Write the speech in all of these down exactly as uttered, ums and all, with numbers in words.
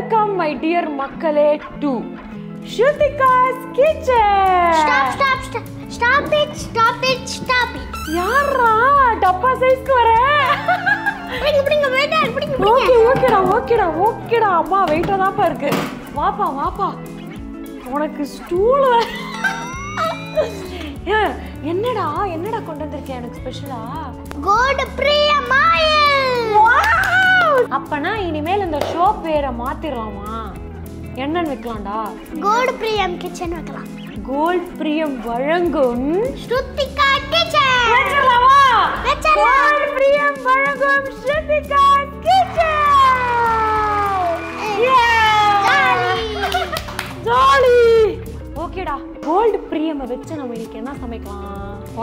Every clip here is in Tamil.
welcome, my dear Makkale, to Shrutika's Kitchen. Stop, stop, stop. Stop it, stop it, stop it. Yara, dappa size ku vara. Pidinga, pidinga, wait, pidinga, pidinga. Okay, okay da, okay da, okay da. Amma wait da pa irukku. Vaapa, vaapa. Unakku stool vara. Ennada, ennada kondu vandirken enakku special ah? Gold Priyam oil. Wow! Appana inimel indha shop vera maathirama. Enna vekkalaamda? Gold Priyam kitchen vekkalaam. Gold Priyam varangum Shrutika kitchen. Vechalama. Vechala. Gold Priyam varangum Shrutika kitchen. Yeah. Jolly. Jolly. Okay da. Gold Priyam vecha namu inikku enna samaikalam?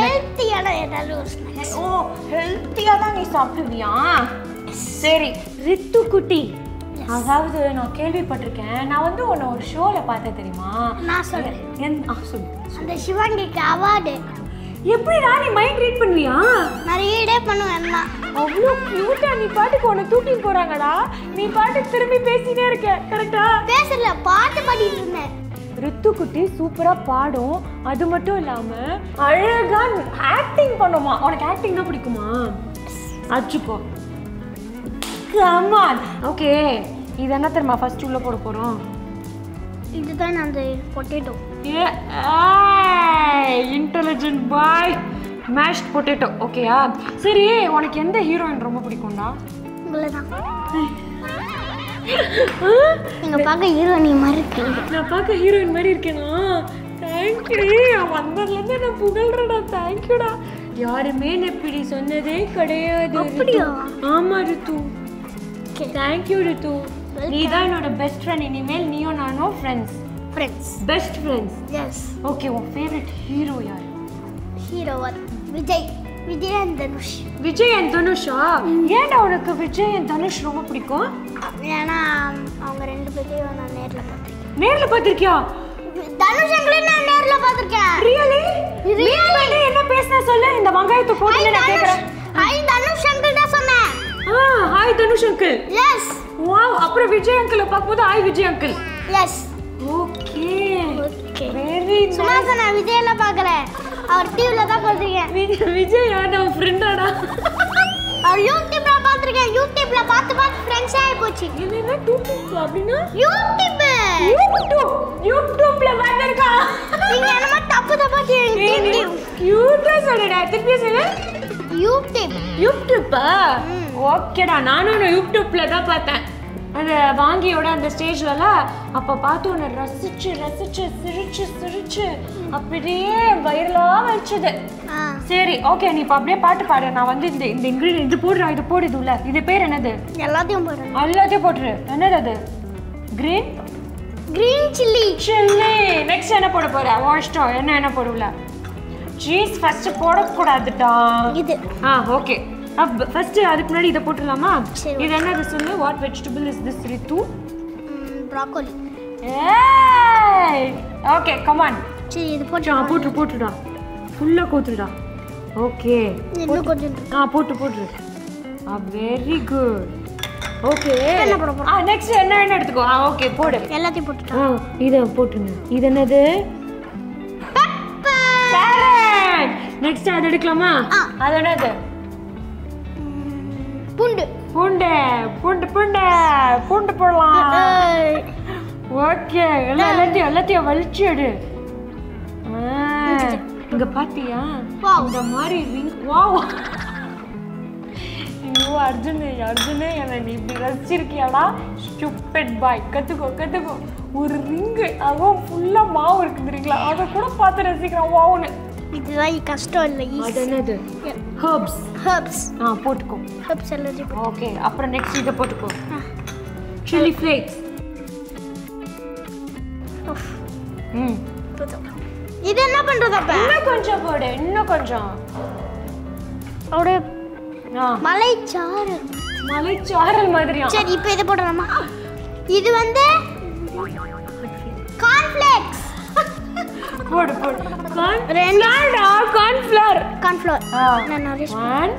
Healthy ana edallu snacks. Oh, healthy ana nee saappiya? Seri. Ritu kutti. அதாவது நான் கேள்விப்பட்டிருக்கேன். நான் வந்து உன்ன ஒரு ஷோல பார்த்தேன் தெரியுமா? நான் சொல்றேன். நான் சொல்றேன். அந்த சிவன்கிட்ட அவார்ட். எப்படிடா நீ மைண்ட் ரீட் பண்ணுவியா? நிறைய டே பண்ணுவேன்னா. அவ்ளோ கியூட்டா நீ பாட்டுக்கு உன்ன தூக்கி போறாங்கடா. நீ பாட்டு திரும்பி பேசிட்டே இருக்க. கரெக்ட்டா? பேசல, பாட்டு பாடிட்டு இருந்தேன். ரித்து குட்டி சூப்பரா பாடும். அது மட்டும் இல்லாம அழகா ஆக்டிங் பண்ணுமா. உனக்கு ஆக்டிங்னா பிடிக்குமா? அச்சுப்போ. Come on. Okay. This is the first one. This is the potato. Yeah. Ay, intelligent boy. Mashed potato. Okay. Sir, what do you think of the hero in Roma? You are a hero. You are a hero. You are a hero. Thank you. I am a hero. Thank you. You are a hero. You are a hero. Thank you, Ritu. You are not best friend in email. You are not friends. Friends. Best friends. Yes. Okay, your favorite hero? Yaar? Hero what? Vijay. Vijay and Dhanush. Vijay and Dhanush? Why do you like Vijay and Dhanush? I like them. I like them. I Really? Really? I like them. I Dhanush uncle. Ah, hi Dhanush uncle. Yes. Wow, apra Vijay uncle paakkumbodhu hi Vijay uncle. Yes. Okay. Okay. Very nice. Sumasana na Vijay la paakala. Avar T V la da paathiruken. Vijay yana our friend ada. Avar YouTube la paathiruken. YouTube la paathu paathu friends aayi pochi. Enna YouTube appadina? YouTube. YouTube. YouTube la vandirka. Ninga enna tappu tappa kelinga. Cute solada. Aditya sir. YouTube. YouTube ah. Okay, I watched YouTube on YouTube. And on the stage, I watched it and I watched it and I watched it and I watched it. I watched it and I watched it. Okay, you can watch it. This ingredient is poured. What is the name of it? Everything poured. Everything poured. What is it? Green? Green chilli. Chilli. Next, what is it? Washed oil. What is it? Cheese first. This. Okay. First, let's put it here. What vegetable is this, Ritu? Mm, broccoli. Hey! Okay, come on. Let's put it here. Put it, put it. Full put it. Okay. Let's put it. Put it, put it. Very good. Okay. Next, let's put it. Okay, put it. Let's put it. Put it. This is pepper. Carrot. Next, let's put it. That's it. Pundu. Pundu. Pundu. Pundu. Pundu. Pundu. Okay. Let's go. Let's go. Let's go. Look at this. Wow. Wow. You Arjun. Arjun. You are stupid boy. Let's go. Let's go. One ring. That's full of wow. That's what I'm saying. Wow. This is custard. What is it? Herbs. Herbs. Ah, put it. Herbs allergy. Okay, then next is put it. Chilli flakes. Oof. Hmm. Put it. What is it? What is it? What is it? What is it? What is it? Malai charal. Malai charal. Okay, now put it. This is cornflakes. Put it, put it. Corn? Corn flour. Corn flour. Ah. No, no, one,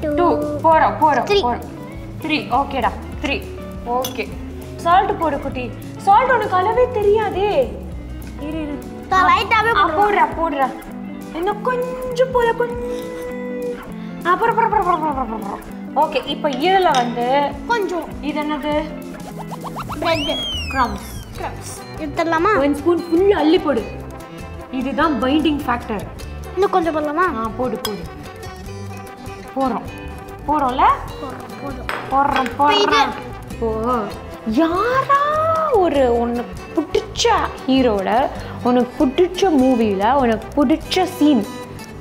two, four, four, three. Four. Three. Okay, da. Three. Okay. salt podu kutti. Salt unak alave theriyade. Iru iru. Tha light ave podra podra. Enna konju pola kon. Apor apor apor. Okay, ipo idala vande konju idanadu bread crumbs. Crumbs. Idalama? One spoon full alli podu. Idhu binding factor. Innu konju podalama? Ah, podu podu. Porom. Porola? Porom. Porom porom. Por. Yara oru onnu pudicha hero la, onnu pudicha movie la, onnu pudicha scene,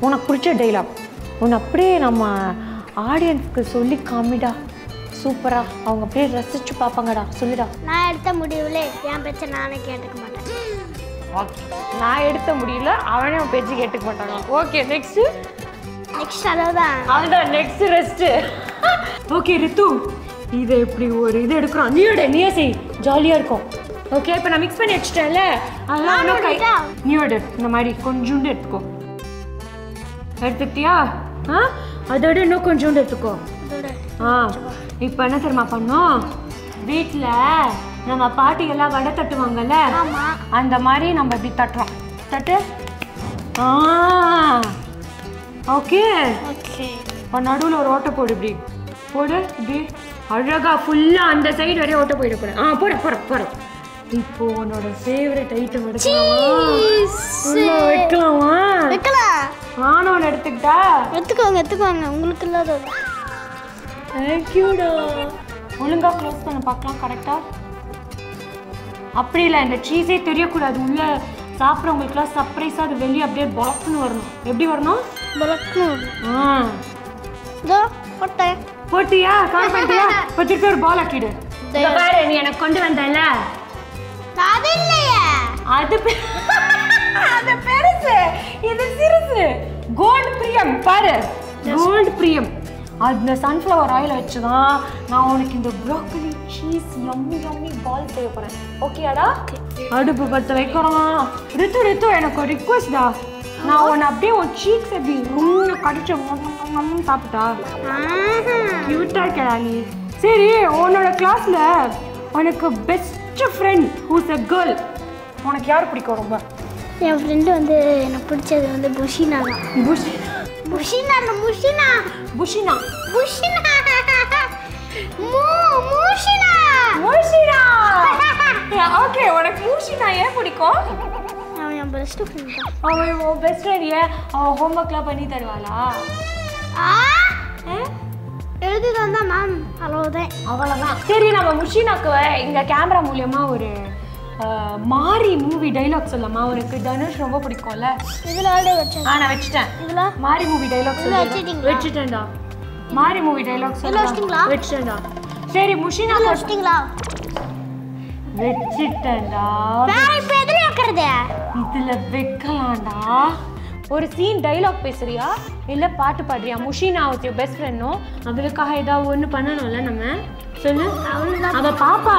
onnu pudicha dialogue. Onnu apdiye nama audience ku solli kaamida. Supera. Avanga apdiye rasichu paapanga da. Sollida. Na edutha mudiyule en pecha naane kettukamaata. Okay. Na edutha mudiyila avane en pecha kettukamaata. Okay, next. Next alada. Alada next rest. Okay, Ritu. This is a pretty This is a jolly. Okay, but I mix it with the next. New dip. Namari conjunct. That's no conjunct. Ah, if Panathama wait, la Nama party a la Vadatamangala, and the Mari number be tatra. Tatra? Ah, okay. Okay. Panadula water potty. போடு இப்படி அழகா ஃபுல்லா அந்த சைடு வரைய ஓட்ட போயிட போறேன். ஆ போற போற போற. இப்போ உனோட ஃபேவரட் ஐட்டம் எடுக்கலாமா? உள்ள வைக்கலாமா? வைக்கலாம். ஆனோட எடுத்துட்டா? எடுத்துக்கோங்க எடுத்துக்கோங்க உங்களுக்கு இல்லாத. Thank you டா. ஒழுங்கா க்ளோஸ் பண்ண பார்க்கலாம் கரெக்ட்டா? அப்படியே அந்த சீஸே தெரிய கூடாது. உள்ள சாப்பிறவங்களுக்குல சர்ப்ரைஸா அது வெளிய அப்படியே பாக்ஸ்னு வரணும். எப்படி வரணும்? பாக்ஸ்னு. ஆ. இதோ போட்டே. போட்டியா கால் பண்ணியா பத்திக்கு ஒரு பால் ஆக்கிடு. இத பாரு நீ எனக்கு கொண்டு வந்தல. அது இல்லையா? அது அது பெருசு. இது சிறுசு. Gold Priyam பாரு. Gold Priyam. அதுல sunflower oil வச்சு தான் நான் உங்களுக்கு இந்த broccoli cheese yummy yummy ball செய்ய போறேன். ஓகேடா? அடுப்பு பத்த வைக்கறோம். ரித்து ரித்து எனக்கு ஒரு request டா. நான் உன அப்படியே உன் சீக்ஸ் அப்படி ரொம்ப கடிச்சு மம்மம் சாப்பிட்டா கியூட்டா இருக்கா நீ. சரி உன்னோட கிளாஸ்ல உனக்கு best friend who's a girl உனக்கு யார் பிடிக்கும் ரொம்ப? என் ஃப்ரெண்டு வந்து எனக்கு பிடிச்சது வந்து புஷினா தான். புஷினா புஷினா முஷினா புஷினா புஷினா மூ மூஷினா மூஷினா. ஓகே உனக்கு மூஷினா ஏன் பிடிக்கும்? Best friend. Oh, best friend. Yeah. Oh, homework la pani tarvala. Ah? Eh? Eduthu thanda ma'am. Alavudai. Avalada. Seri nama Mushinaku inga camera mooliyama oru Mari movie dialogue sollama avukku Dhanush romba pidikum la. Idhula already vechchen. Ah, na vechiten. Idhula Mari movie dialogue solla. Vechiten da. Mari movie dialogue solla. Vechiten da. Seri Mushinaku vechiten la. Vechiten da. Mari pedru yakkuradha. இதுல வெக்கலாம்டா. ஒரு சீன் டயலாக் பேசுறியா இல்ல பாட்டு பாடுறியா? முஷினா உத்திய பெஸ்ட் ஃப்ரெண்டோ அவளுக்காக ஏதாவது ஒன்னு பண்ணணும்ல நம்ம. சொல்லு. அவ பாப்பா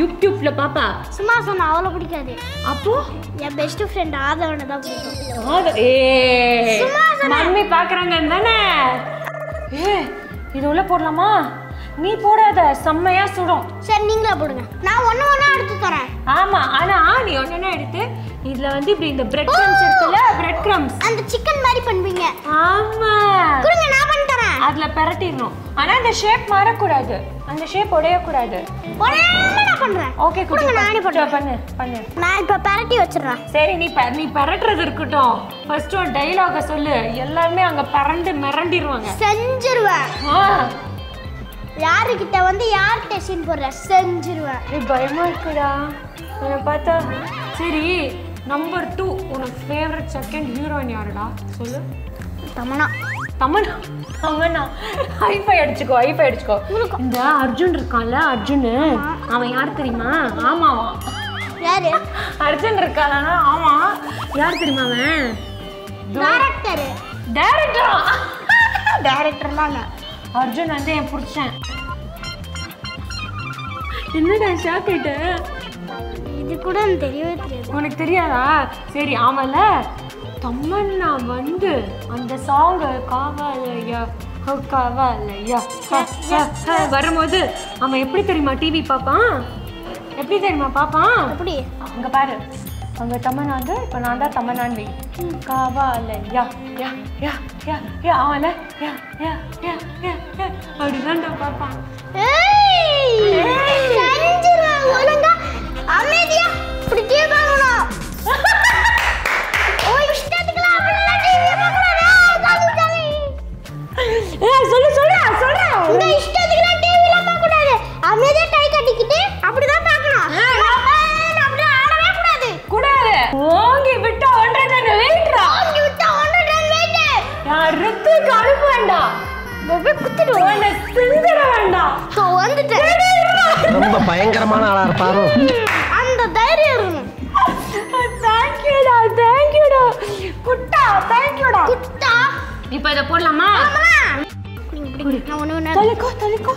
யூடியூப்ல பாப்பா. சும்மா சும்மா அவளை பிடிக்காது. அப்போ என் பெஸ்ட் ஃப்ரெண்ட் ஆதவனை தான் பிடிக்கும். ஆத ஏய். சும்மா சும்மா மம்மி பார்க்கறாங்க தானே. ஏய் இது உள்ள போடலாமா? நீ போடாத செம்மையா சுடும். சரி நீங்களே போடுங்க. நான் ஒண்ணு ஒண்ணா எடுத்து தரேன். ஆமா ஆனா நீ ஒண்ணே எடுத்து இதுல வந்து இப்படி இந்த பிரெட் கிரம்ஸ் இருக்குல பிரெட் கிரம்ஸ் அந்த chicken மாதிரி பண்ணுவீங்க. ஆமா. குடுங்க நான் பண்ணி தரேன். அதுல பரட்டிறணும். ஆனா அந்த ஷேப் மாற கூடாது. அந்த ஷேப் உடைய கூடாது. ஒண்ணே நான் பண்றேன். ஓகே குடுங்க நானே போடுறேன். பண்ணு பண்ணு. நான் இப்ப பரட்டி வச்சிரறேன். சரி நீ நீ பரட்றது இருக்கட்டும். ஃபர்ஸ்ட் ஒரு டயலாக சொல்லு. எல்லாரும் அங்க பரண்டு மிரண்டிடுவாங்க. செஞ்சிருவா. ஆ. யார்கிட்ட வந்து யார் டெசின் போற செஞ்சிருவா. நீ பயமா இருக்குடா. என்ன பார்த்தா? சரி நம்பர் two உனக்கு ஃபேவரட் செகண்ட் ஹீரோயின் யாருடா சொல்லு? தமனா. தமனா. தமனா. ஹைஃபை அடிச்சுக்கோ ஹைஃபை அடிச்சுக்கோ. இந்த அர்ஜுன் இருக்கான்ல அர்ஜுன் அவன் யார் தெரியுமா? ஆமாவா. யாரு? அர்ஜுன் இருக்கானால ஆமா. யார் தெரியுமா அவன்? டைரக்டர். டைரக்டரா? டைரக்டர்லாம் இல்ல. அர்ஜுன் வந்து என் புடிச்சேன். என்னடா ஷாக் ஆயிட்ட? இது கூட தெரியவே தெரியாது. உனக்கு தெரியாதா? சரி ஆமால தமன்னா வந்து அந்த சாங் காவலையா காவலையா வரும்போது அவன் எப்படி தெரியுமா டிவி பாப்பான்? எப்படி தெரியுமா பாப்பா? எப்படி? அங்க பாரு. அங்க தமனாங்க இப்ப நான் தான் தமனான் வை. காவலையா யா யா யா யா அவளே யா யா யா யா அப்படிதான்டா பாப்பா. ஏய்! சரிஞ்சுடா ஒழுங்கா அமைதியா இப்படி கேட்கணும்டா. ஓய் இஷ்டத்துக்கு அவளெல்லாம் டிவி பார்க்கறடா காது காது. ஏய் சொல்லு சொல்றா சொல்றா. இந்த இஷ்டத்துக்கு டிவில பார்க்க கூடாது. அமைதியா டை கட்டிக்கிட்டு அப்படி தான் பார்க்கணும். ஓங்கி விட்டா ஒன்றரை டன் வெயிட்ரா. ஓங்கி விட்டா ஒன்றரை டன் வெயிட். நான் ரித்து கழுப்பு வேண்டா. பப்பே குத்திடு. நான் சிந்தற வேண்டா. சோ வந்துட்ட. ரொம்ப பயங்கரமான ஆளா இருப்பாரோ. அந்த தைரியம் இருக்கணும். Thank you டா. Thank you டா. குட்டா thank you டா. குட்டா. இப்போ இத போடலாமா? ஆமா. குடிங்க குடிங்க. நான் ஒண்ணு ஒண்ணு. தலக்கோ தலக்கோ.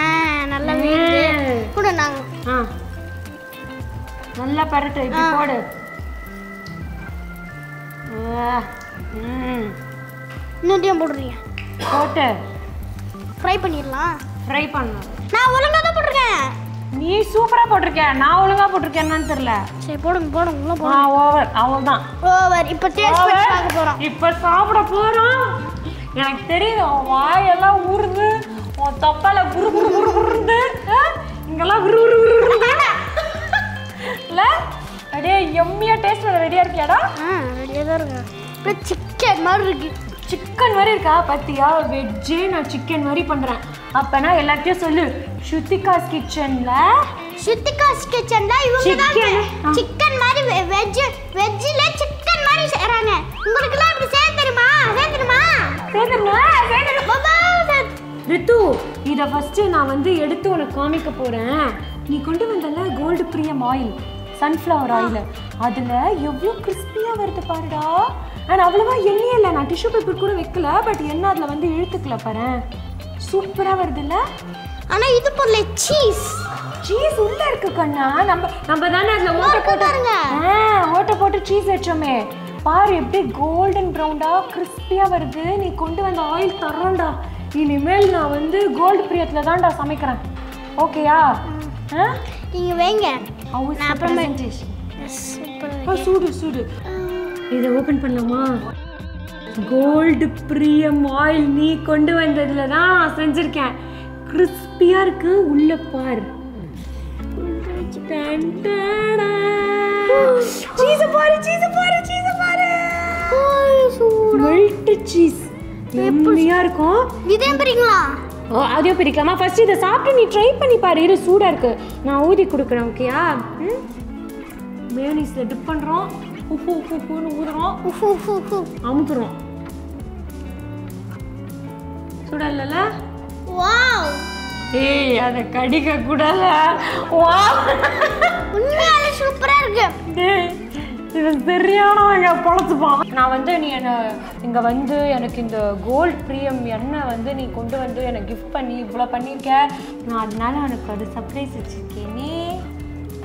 ஆ நல்லா வெயிட். குடு நான். ஆ. நல்லா பரட்டு இப்படி போடு. ம். இன்னும் போடுறியா? போட்டு ஃப்ரை பண்ணிரலாம். ஃப்ரை பண்ணலாம். நான் ஒழுங்கா தான் போட்டுருக்கேன். நீ சூப்பரா போட்டுருக்க. நான் ஒழுங்கா போட்டுருக்கேனான்னு தெரியல. சரி போடுங்க போடுங்க உள்ள போடுங்க. ஆ ஓவர் அவளதான். ஓவர் இப்போ டேஸ்ட் பண்ணி பார்க்க போறோம். இப்போ சாப்பிட போறோம். எனக்கு தெரியுது வாய் எல்லாம் ஊறுது. உன் தொப்பல குரு குரு குரு குருது. இங்கலாம் குரு குரு குருது. ல அடே யம்மியா டேஸ்ட் வர ரெடியா இருக்கியாடா? ஆ ரெடியா தான் இருக்கு. இப்ப சிக்கன் மாதிரி இருக்கு. சிக்கன் மாதிரி இருக்கா பாத்தியா? வெஜ் நான் சிக்கன் மாதிரி பண்றேன். அப்பனா எல்லாத்தையும் சொல்லு. ஸ்ருதிகாஸ் கிச்சன்ல ஸ்ருதிகாஸ் கிச்சன்ல இவங்க தான் சிக்கன் மாதிரி வெஜ் வெஜ்ல சிக்கன் மாதிரி செய்றாங்க. உங்களுக்கு எல்லாம் இப்படி செய்ய தெரியுமா? செய்ய தெரியுமா? செய்ய தெரியுமா? செய்ய தெரியுமா? ரித்து இத ஃபர்ஸ்ட் நான் வந்து எடுத்து உனக்கு காமிக்க போறேன். நீ கொண்டு வந்தல கோல்ட் பிரியம் ஆயில் சன்ஃப்ளவர் ஆயில் அதுல எவ்வளவு கிறிஸ்பியா வருது பாருடா. அண்ட் அவ்வளவா எண்ணெய் இல்லை. நான் டிஷ்யூ பேப்பர் கூட வைக்கல. பட் என்ன அதில் வந்து இழுத்துக்கல பாரு. சூப்பராக வருதுல்ல. ஆனால் இது போல சீஸ் சீஸ் உள்ள இருக்கு கண்ணா. நம்ம நம்ம தானே அதில் ஓட்டை போட்டாருங்க. ஆ ஓட்டை போட்டு சீஸ் வச்சோமே பாரு. எப்படி கோல்டன் ப்ரௌண்டா கிறிஸ்பியா வருது. நீ கொண்டு வந்த ஆயில் தரோண்டா. இனிமேல் நான் வந்து கோல்ட் பிரியத்தில் தான்டா சமைக்கிறேன். ஓகேயா? நீங்க வேங்க. நான் அப்புறம் ப்ரெசன்டேஷன். சூப்பரா. சூடு சூடு. இத ஓபன் பண்ணலாமா? கோல்ட் பிரியம் ஆயில் நீ கொண்டு வந்ததுல தான் செஞ்சிருக்கேன். கிறிஸ்பியா இருக்கு உள்ள பார். சீஸ் பாரு சீஸ் பாரு சீஸ் பாரு. ஓய் சூடு. Melt cheese. எப்படியா இருக்கும்? இதே பிரிங்களா? ஓ அதே பிரிக்கலாமா? ஃபர்ஸ்ட் இதை சாப்பிட்டு நீ ட்ரை பண்ணி பாரு. இது சூடாக இருக்கு. நான் ஊதி கொடுக்குறேன். ஓகேயா? ம். மேனிஸில் டிப் பண்ணுறோம். உஃபு உஃபு உஃபுன்னு ஊதுறோம். உஃபு உஃபு உஃபு அமுக்குறோம். சூடாக இல்லைல்ல? வாவ். ஏய் அதை கடிக்க கூடாத. வாவ் உண்மையாலே சூப்பராக இருக்கு. டேய் இவன் சரியான எங்க பழத்துப்பான். நான் வந்து நீ என்னை இங்கே வந்து எனக்கு இந்த கோல்ட் பிரியம் எண்ணெய் வந்து நீ கொண்டு வந்து எனக்கு கிஃப்ட் பண்ணி இவ்வளோ பண்ணியிருக்க. நான் அதனால எனக்கு அது சர்ப்ரைஸ் வச்சுருக்கேன். நீ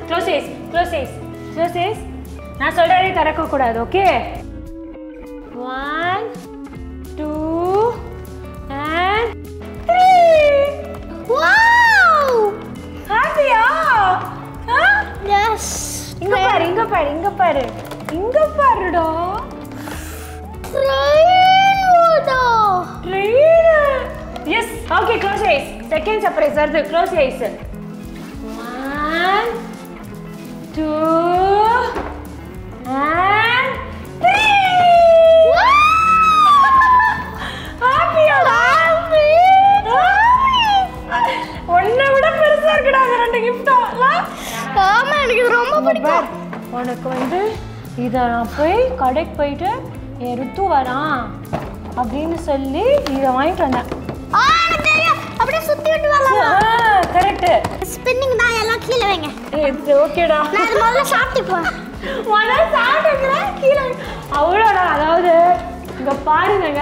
க்ளோசேஸ் க்ளோசேஸ் க்ளோசேஸ் நான் சொல்கிறதே திறக்கக்கூடாது. Okay one two and three. Wow ஹாப்பியா? எஸ். இங்க பாரு இங்க பாரு இங்க பாரு இங்க பாருடா. ட்ரெயின் ஓடா train. Yes okay close eyes. Second surprise வருது. Close eyes. ஒன்று இரண்டு அண்ட் மூன்று. ஹாப்பியா? ஹாப்பி ஒன்ன விட பெருசா இருக்குடா அந்த ரெண்டு கிஃப்ட். ஆமா எனக்கு ரொம்ப பிடிக்கும். உனக்கு வந்து இதை நான் போய் கடைக்கு போயிட்டு என் ரித்து வரான் அப்படின்னு சொல்லி இதை வாங்கிட்டு வந்தேன். அப்படியே சுத்தி விட்டு வரலாம். கரெக்ட். ஸ்பின்னிங் தான். எல்லாம் கீழே வைங்க. இது ஓகேடா. நான் இது முதல்ல சாப்பிட்டுப்பேன். முதல்ல சாப்பிட்டுக்கிறேன் கீழே. அவ்வளோடா. அதாவது இங்கே பாருங்க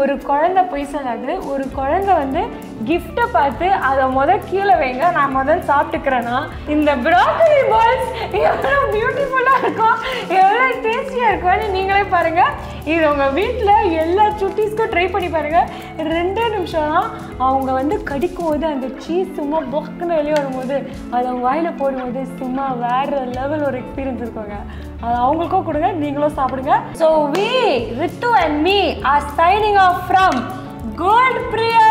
ஒரு குழந்தை பொய் சொல்லாது. ஒரு குழந்தை வந்து gift பார்த்து அத முத கீழ வைங்க நான் முதல்ல சாப்பிட்டுக்கறேனா இந்த broccoli balls எவ்வளவு பியூட்டிஃபுல்லா இருக்கும் எவ்வளவு டேஸ்டியா இருக்கும்னு நீங்களே பாருங்க இது உங்க வீட்ல எல்லா சுட்டீஸ்க்கும் ட்ரை பண்ணி பாருங்க ரெண்டு நிமிஷம் அவங்க வந்து கடிக்கும்போது அந்த சீஸ் சும்மா பொக்னு வெளிய வரும்போது அத வாயில போடும்போது சும்மா வேற லெவல் ஒரு எக்ஸ்பீரியன்ஸ் இருக்குங்க அத அவங்களுக்கும் கொடுங்க நீங்களும் சாப்பிடுங்க so we Ritu and me are signing off from Gold Priyam